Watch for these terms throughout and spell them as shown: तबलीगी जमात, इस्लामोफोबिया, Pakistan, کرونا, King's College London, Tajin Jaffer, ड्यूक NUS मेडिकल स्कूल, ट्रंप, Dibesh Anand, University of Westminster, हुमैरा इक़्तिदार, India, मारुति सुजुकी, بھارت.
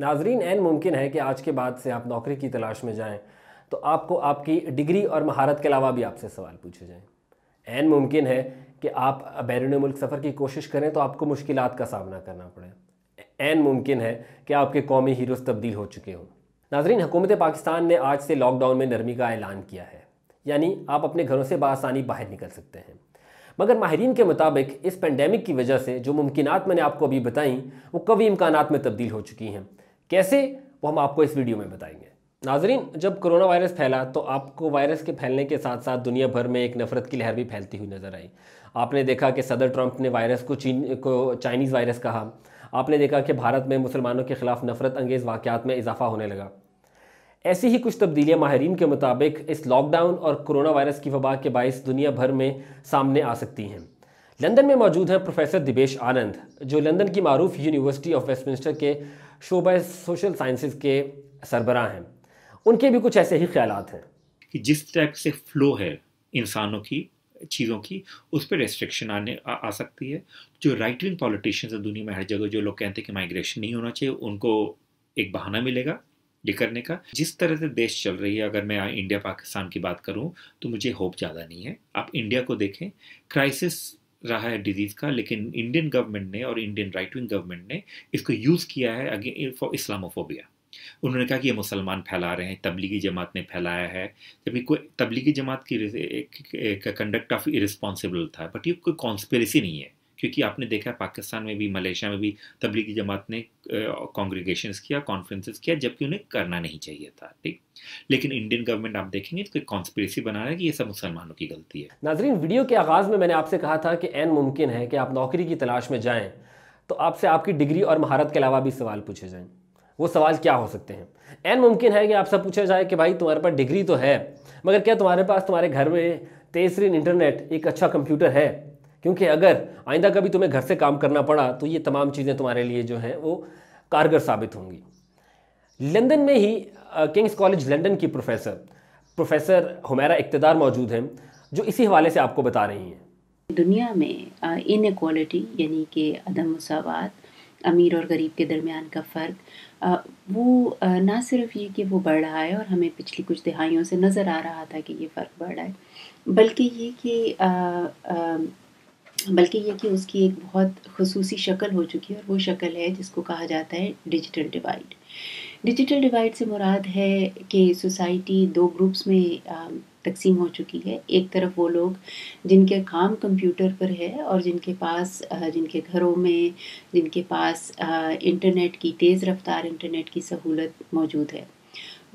नाजरीन, एन मुमकिन है कि आज के बाद से आप नौकरी की तलाश में जाएं तो आपको आपकी डिग्री और महारत के अलावा भी आपसे सवाल पूछे जाएं। एन मुमकिन है कि आप बैरून मुल्क सफ़र की कोशिश करें तो आपको मुश्किलात का सामना करना पड़े। एन मुमकिन है कि आपके कौमी हीरोज़ तब्दील हो चुके हों। नाजरीन, हुकूमत पाकिस्तान ने आज से लॉकडाउन में नरमी का ऐलान किया है, यानी आप अपने घरों से बआसानी बाहर निकल सकते हैं। मगर माहिरीन के मुताबिक इस पेंडेमिक की वजह से जो मुमकिनात मैंने आपको अभी बताई वो कभी इम्कानात में तब्दील हो चुकी हैं। कैसे, वो हम आपको इस वीडियो में बताएंगे। नाजरीन, जब कोरोना वायरस फैला तो आपको वायरस के फैलने के साथ साथ दुनिया भर में एक नफरत की लहर भी फैलती हुई नज़र आई। आपने देखा कि सदर ट्रंप ने वायरस को चाइनीज़ वायरस कहा। आपने देखा कि भारत में मुसलमानों के खिलाफ नफरत अंगेज़ वाक़यात में इजाफा होने लगा। ऐसी ही कुछ तब्दीलियाँ माहरीन के मुताबिक इस लॉकडाउन और कोरोना वायरस की वबा के बायस दुनिया भर में सामने आ सकती हैं। लंदन में मौजूद हैं प्रोफेसर दिबेश आनंद, जो लंदन की मारूफ यूनिवर्सिटी ऑफ वेस्टमिंस्टर के शोबा सोशल साइंसेज के सरबराह हैं। उनके भी कुछ ऐसे ही ख्यालात हैं कि जिस टाइप से फ्लो है इंसानों की, चीज़ों की, उस पर रेस्ट्रिक्शन आ सकती है। जो राइट विंग पॉलिटिशियंस है दुनिया में हर जगह, जो लोग कहते हैं कि माइग्रेशन नहीं होना चाहिए, उनको एक बहाना मिलेगा ये करने का। जिस तरह से देश चल रही है, अगर मैं इंडिया पाकिस्तान की बात करूं तो मुझे होप ज़्यादा नहीं है। आप इंडिया को देखें, क्राइसिस रहा है डिजीज़ का, लेकिन इंडियन गवर्नमेंट ने और इंडियन राइट विंग गवर्नमेंट ने इसको यूज़ किया है अगेन फॉर इस्लामोफोबिया। उन्होंने कहा कि ये मुसलमान फैला रहे हैं, तबलीगी जमात ने फैलाया है, जबकि कोई तबलीगी जमात की कंडक्ट ऑफ इरिस्पॉन्सिबल था। बट ये कोई कॉन्स्पिरेसी नहीं है, क्योंकि आपने देखा पाकिस्तान में भी, मलेशिया में भी तबलीगी जमात ने कॉन्ग्रीगेशंस किया, कॉन्फ्रेंसेस किया, जबकि उन्हें करना नहीं चाहिए था। ठीक, लेकिन इंडियन गवर्नमेंट आप देखेंगे इसको कॉन्स्पिरेसी बना रहा है कि ये सब मुसलमानों की गलती है। नाजरीन, वीडियो के आगाज़ में मैंने आपसे कहा था कि एन मुमकिन है कि आप नौकरी की तलाश में जाएँ तो आपसे आपकी डिग्री और महारत के अलावा भी सवाल पूछे जाएँ। वो सवाल क्या हो सकते हैं? एन मुमकिन है कि आपसे पूछा जाए कि भाई तुम्हारे पास डिग्री तो है, मगर क्या तुम्हारे पास तुम्हारे घर में तेज़रीन इंटरनेट, एक अच्छा कंप्यूटर है? क्योंकि अगर आइंदा कभी तुम्हें घर से काम करना पड़ा तो ये तमाम चीज़ें तुम्हारे लिए जो हैं वो कारगर साबित होंगी। लंदन में ही किंग्स कॉलेज लंदन की प्रोफेसर हुमैरा इक़्तिदार मौजूद हैं, जो इसी हवाले से आपको बता रही हैं। दुनिया में इनइक्वालिटी, यानी कि अदम मसावात, अमीर और गरीब के दरमियान का फ़र्क, वो ना सिर्फ ये कि वो बढ़ रहा है और हमें पिछली कुछ दिहाइयों से नज़र आ रहा था कि ये फ़र्क बढ़ रहा है, बल्कि ये कि उसकी एक बहुत खुसूसी शक्ल हो चुकी है, और वो शक्ल है जिसको कहा जाता है डिजिटल डिवाइड। डिजिटल डिवाइड से मुराद है कि सोसाइटी दो ग्रुप्स में तकसीम हो चुकी है। एक तरफ वो लोग जिनके काम कंप्यूटर पर है और जिनके घरों में, जिनके पास इंटरनेट की तेज़ रफ्तार इंटरनेट की सहूलत मौजूद है।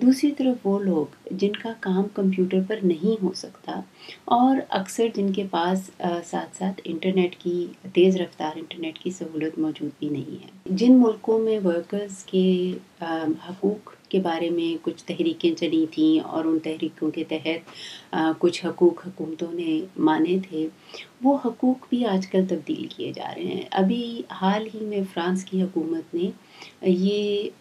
दूसरी तरफ वो लोग जिनका काम कंप्यूटर पर नहीं हो सकता और अक्सर जिनके पास साथ साथ इंटरनेट की तेज़ रफ्तार इंटरनेट की सहूलत मौजूद भी नहीं है। जिन मुल्कों में वर्कर्स के हकूक़ के बारे में कुछ तहरीकें चली थीं और उन तहरीकों के तहत कुछ हकूक़ हुकूमतों ने माने थे, वो हकूक़ भी आजकल तब्दील किए जा रहे हैं। अभी हाल ही में फ़्रांस की हुकूमत ने ये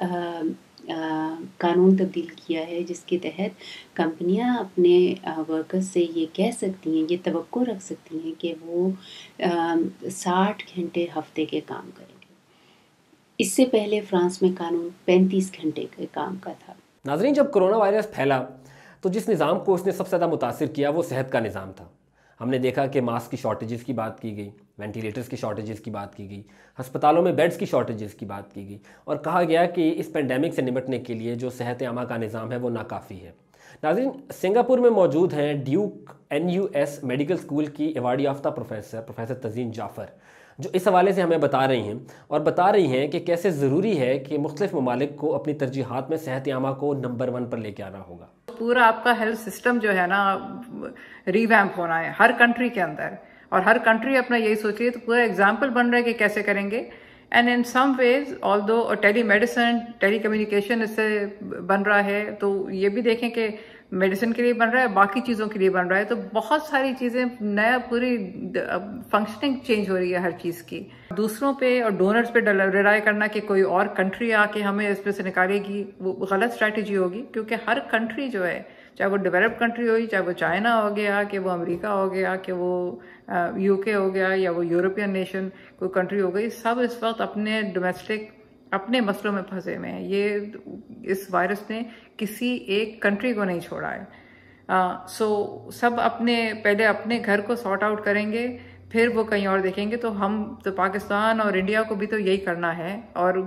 कानून तब्दील किया है जिसके तहत कंपनियां अपने वर्कर्स से ये कह सकती हैं, ये तवक्को रख सकती हैं कि वो 60 घंटे हफ्ते के काम करेंगे। इससे पहले फ्रांस में कानून 35 घंटे के काम का था। नाजरीन, जब कोरोना वायरस फैला तो जिस निज़ाम को उसने सबसे ज़्यादा मुतासिर किया वो सेहत का निज़ाम था। हमने देखा कि मास्क की शॉर्टेजेस की बात की गई, वेंटिलेटर्स की शॉर्टेजेस की बात की गई, हस्पतालों में बेड्स की शॉर्टेजेस की बात की गई, और कहा गया कि इस पेंडेमिक से निपटने के लिए जो सेहत आमा का निज़ाम है वो नाकाफ़ी है। नाज़रीन, सिंगापुर में मौजूद हैं ड्यूक NUS मेडिकल स्कूल की अवार्ड याफ्ता प्रोफेसर तजीन जाफ़र, जो इस हवाले से हमें बता रही हैं और बता रही हैं कि कैसे ज़रूरी है कि मुख्तलिफ ममालिक को अपनी तरजीहात में सेहत आमा को नंबर 1 पर लेके आना होगा। पूरा आपका हेल्थ सिस्टम जो है ना रिवैम्प होना है हर कंट्री के अंदर, और हर कंट्री अपना यही सोच रही है, तो पूरा एग्जाम्पल बन रहा है कि कैसे करेंगे। And in some ways although telemedicine, telecommunication इससे बन रहा है, तो ये भी देखें कि मेडिसिन के लिए बन रहा है, बाकी चीज़ों के लिए बन रहा है, तो बहुत सारी चीज़ें नया, पूरी फंक्शनिंग चेंज हो रही है हर चीज़ की। दूसरों पे और डोनर्स पे रिलाय करना कि कोई और कंट्री आके हमें इसमें से निकालेगी, वो गलत स्ट्रैटेजी होगी, क्योंकि हर कंट्री जो है, चाहे वो डेवलप्ड कंट्री हो, चाहे वो चाइना हो गया, कि वो अमेरिका हो गया, कि वो यूके हो गया, या वो यूरोपियन नेशन कोई कंट्री हो गई, सब इस वक्त अपने डोमेस्टिक अपने मसलों में फंसे हुए हैं। ये इस वायरस ने किसी एक कंट्री को नहीं छोड़ा है। सो सब पहले अपने घर को सॉर्ट आउट करेंगे, फिर वो कहीं और देखेंगे। तो हम तो पाकिस्तान और इंडिया को भी तो यही करना है, और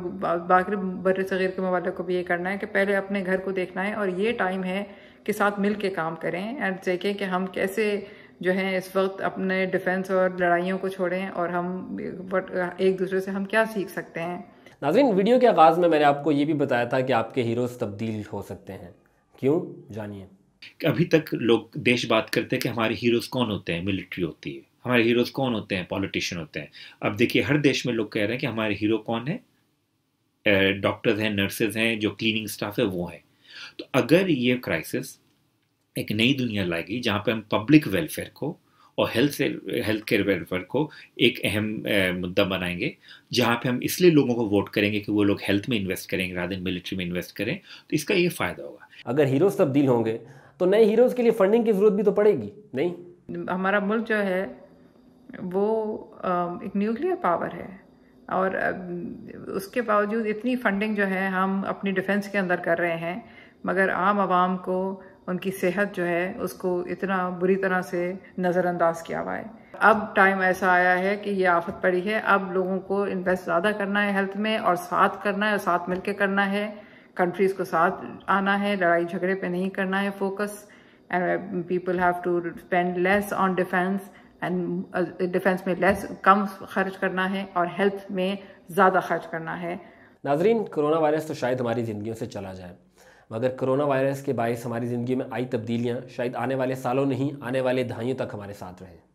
बाकी बर्रे सगीर के मवाले को भी ये करना है कि पहले अपने घर को देखना है। और ये टाइम है कि साथ मिल के काम करें एंड देखें कि हम कैसे जो है इस वक्त अपने डिफेंस और लड़ाइयों को छोड़ें, और हम एक दूसरे से हम क्या सीख सकते हैं। नाज़रीन, वीडियो के आगाज़ में मैंने आपको ये भी बताया था कि आपके हीरोज़ तब्दील हो सकते हैं, क्यों जानिए। अभी तक लोग देश बात करते हैं कि हमारे हीरोज़ कौन होते हैं, मिलिट्री होती है। हमारे हीरोज़ कौन होते हैं, पॉलिटिशियन होते हैं। अब देखिए, हर देश में लोग कह रहे हैं कि हमारे हीरो कौन है, डॉक्टर्स हैं, नर्सेज हैं, जो क्लीनिंग स्टाफ है वो है। तो अगर ये क्राइसिस एक नई दुनिया लाएगी जहाँ पर हम पब्लिक वेलफेयर को और हेल्थ केयर वेलफेयर को एक अहम मुद्दा बनाएंगे, जहाँ पे हम इसलिए लोगों को वोट करेंगे कि वो लोग हेल्थ में इन्वेस्ट करेंगे रादर देन मिलिट्री में इन्वेस्ट करें, तो इसका ये फ़ायदा होगा। अगर हीरोज़ तब्दील होंगे तो नए हीरोज़ के लिए फंडिंग की ज़रूरत भी तो पड़ेगी, नहीं? हमारा मुल्क जो है वो एक न्यूक्लियर पावर है, और उसके बावजूद इतनी फंडिंग जो है हम अपनी डिफेंस के अंदर कर रहे हैं, मगर आम आवाम को उनकी सेहत जो है उसको इतना बुरी तरह से नज़रअंदाज किया हुआ है। अब टाइम ऐसा आया है कि ये आफत पड़ी है, अब लोगों को इन्वेस्ट ज़्यादा करना है हेल्थ में, और साथ करना है, और साथ मिल के करना है, कंट्रीज़ को साथ आना है, लड़ाई झगड़े पे नहीं करना है focus. And people have to spend less on defence and defence में कम खर्च करना है और हेल्थ में ज़्यादा खर्च करना है। नाजरीन, कोरोना वायरस तो शायद हमारी ज़िंदगियों से चला जाए, मगर कोरोना वायरस के बायस हमारी ज़िंदगी में आई तब्दीलियाँ शायद आने वाले सालों नहीं, आने वाले दहाइयों तक हमारे साथ रहे।